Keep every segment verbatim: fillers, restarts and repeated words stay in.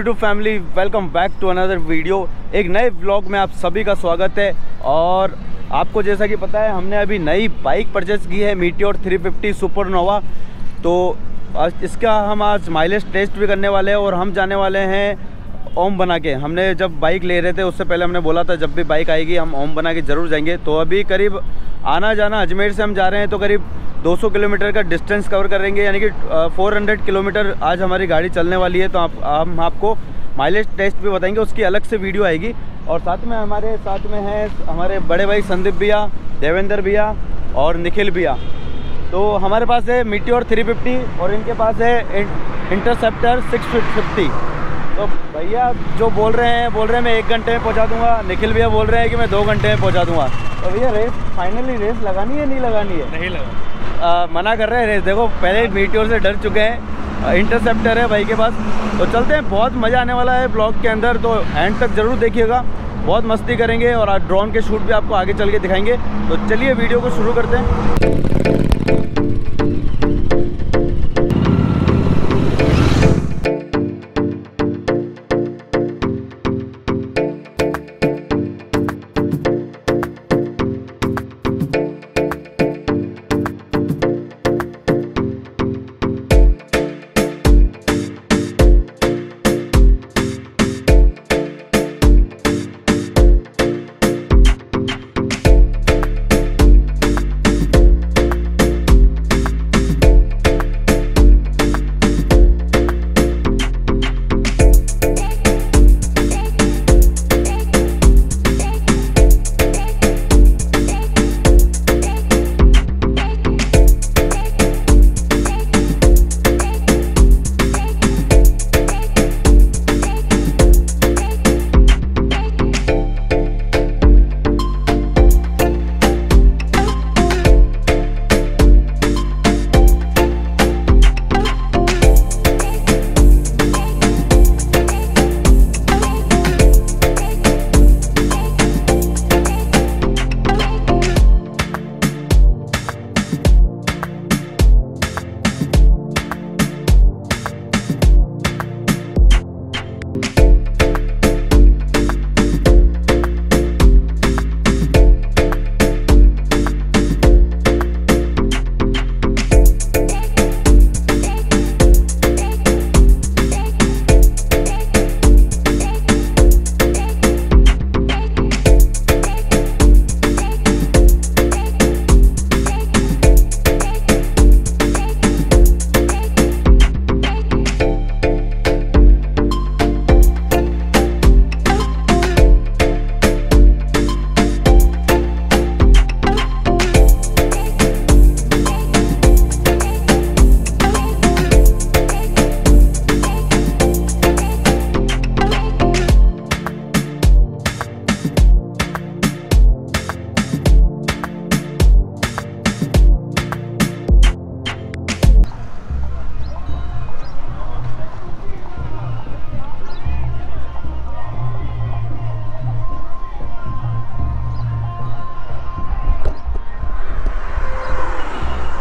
YouTube family, welcome back to another video. एक नए vlog में आप सभी का स्वागत है। और आपको जैसा कि पता है, हमने अभी नई बाइक परचेज़ की है, मीटियोर थ्री फिफ्टी सुपरनोवा। तो इसका हम आज माइलेज टेस्ट भी करने वाले हैं और हम जाने वाले हैं ओम बना के। हमने जब बाइक ले रहे थे उससे पहले हमने बोला था जब भी बाइक आएगी हम ओम बना के ज़रूर जाएंगे। तो अभी करीब आना जाना, अजमेर से हम जा रहे हैं तो करीब दो सौ किलोमीटर का डिस्टेंस कवर करेंगे, यानी कि चार सौ किलोमीटर आज हमारी गाड़ी चलने वाली है। तो आप हम आपको माइलेज टेस्ट भी बताएंगे, उसकी अलग से वीडियो आएगी। और साथ में हमारे साथ में है हमारे बड़े भाई संदीप भैया, देवेंद्र भैया और निखिल भैया। तो हमारे पास है मीटियोर थ्री फिफ्टी और इनके पास है इंटरसेप्टर सिक्स फिफ्टी। तो भैया जो बोल रहे हैं बोल रहे हैं मैं एक घंटे में पहुँचा दूँगा, निखिल भैया बोल रहे हैं कि मैं दो घंटे में पहुँचा दूँगा। तो भैया रेस फाइनली रेस लगानी है नहीं लगानी है? नहीं लगानी, आ, मना कर रहे हैं रेस। देखो पहले मीटियोर से डर चुके हैं, इंटरसेप्टर है भाई के पास। तो चलते हैं, बहुत मज़ा आने वाला है ब्लॉग के अंदर, तो एंड तक ज़रूर देखिएगा, बहुत मस्ती करेंगे और ड्रोन के शूट भी आपको आगे चल के दिखाएंगे। तो चलिए वीडियो को शुरू करते हैं।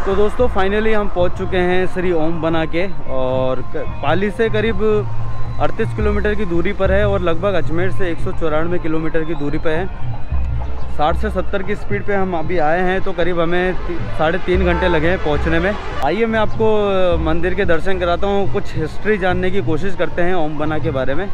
तो दोस्तों फाइनली हम पहुंच चुके हैं श्री ओम बना के, और पाली से करीब अड़तीस किलोमीटर की दूरी पर है और लगभग अजमेर से एक सौ चौरानवे किलोमीटर की दूरी पर है। साठ से सत्तर की स्पीड पे हम अभी आए हैं, तो करीब हमें साढ़े तीन घंटे लगे हैं पहुंचने में। आइए मैं आपको मंदिर के दर्शन कराता हूँ, कुछ हिस्ट्री जानने की कोशिश करते हैं ओम बना के बारे में।